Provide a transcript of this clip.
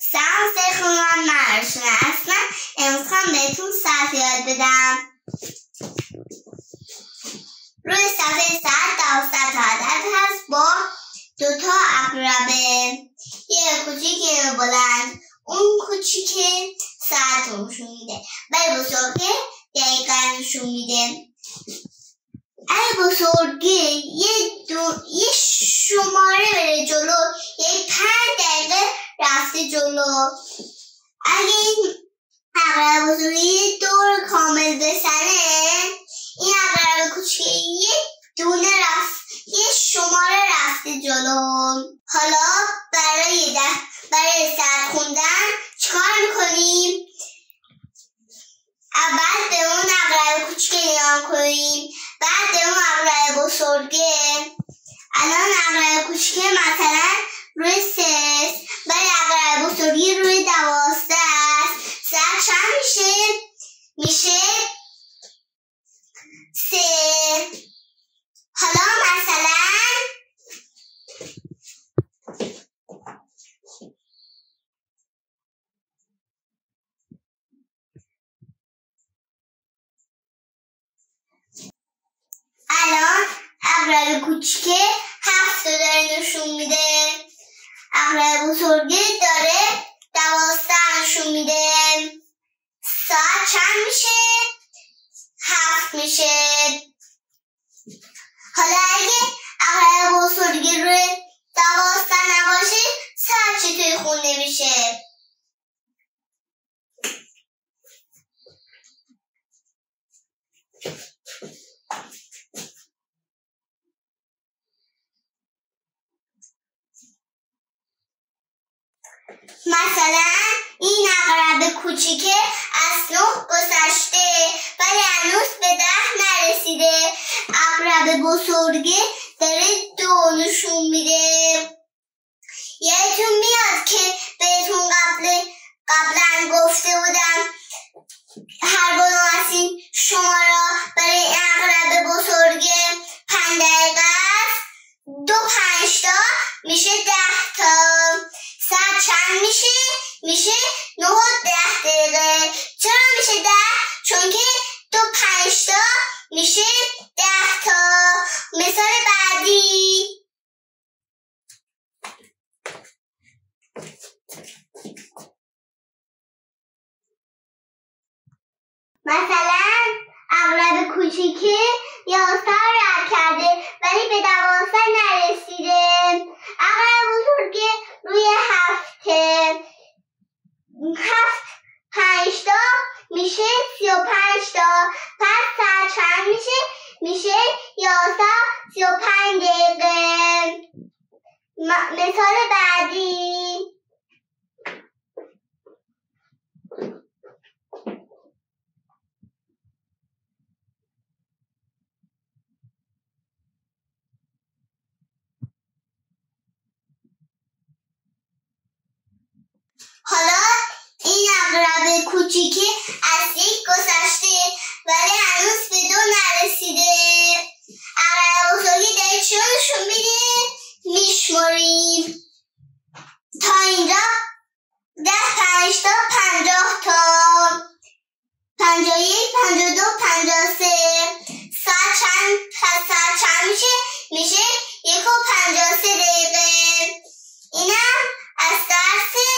سهم سه خونم نراشونه اصلا امروزم بهتون ساعت یاد بدم. روی ساعت 12 تا عدد هست با دوتا اقربه، یه کوچیک یه بلند. اون کوچیکه ساعت رو نشون میده، ولی بزرگه دقیقه نشون میده. اگه بزرگه یه شماره بره جلو، یه 5 دقیقه رفته جلو. اگه این عقرب بزرگه یه دور کامل بزنه، این عقرب کوچیکه یه دونه یه شماره رفته جلو. حالا برای ساعت خوندن چیکار میکنیم؟ اول به اون عقرب کوچیکه نگاه کنیم، بعد به اون عقرب بزرگه. الان عقرب کوچیکه مثلا روی 3 است، ولی عقرب بزرگی روی 12 است. ساعت چند میشه 3. حالا مثلا عقرب کوچیکه 7 رو داره نشون میده، عقرب بزرگه داره 12 نشون میده. ساعت چند میشه؟ 7 میشه. حالا اگه عقرب بزرگه روی 12 نباشه ساعت چطوری خونده میشه؟ مثلا این عقرب کوچیکه از 9 گذشته ولی هنوز به 10 نرسیده. عقرب بزرگه داره 2 نشون میده. یادتون میاد که بهتون قبلا گفته بودم هر کدوم از این شمارا برای عقرب بزرگه 5 دقیقه است، 2 5 تا میشه 10 تا. ساعت چند میشه؟ میشه 9 و 10 دقیقه. چرا میشه 10؟ چون که 2 5 تا میشه 10 تا. مثال بعدی. مثلا عقرب کوچیکه 11 رد کرده ولی به 12 نرسیده. عقرب بزرگه روی 7 5 تا میشه 35 تا. پس ساعت چند میشه 11 35 دقیقه. مثال بعدی. حالا این عقرب کوچیکه از 1 گذشته ولی هنوز به 2 نرسیده. عقرب بزرگی داره چی نشون میده؟ میشمریم تا اینجا 10 5 تا 50 تا 51 52 53. ساعت چند میشه 1 و 53 دقیقه. اینم از درس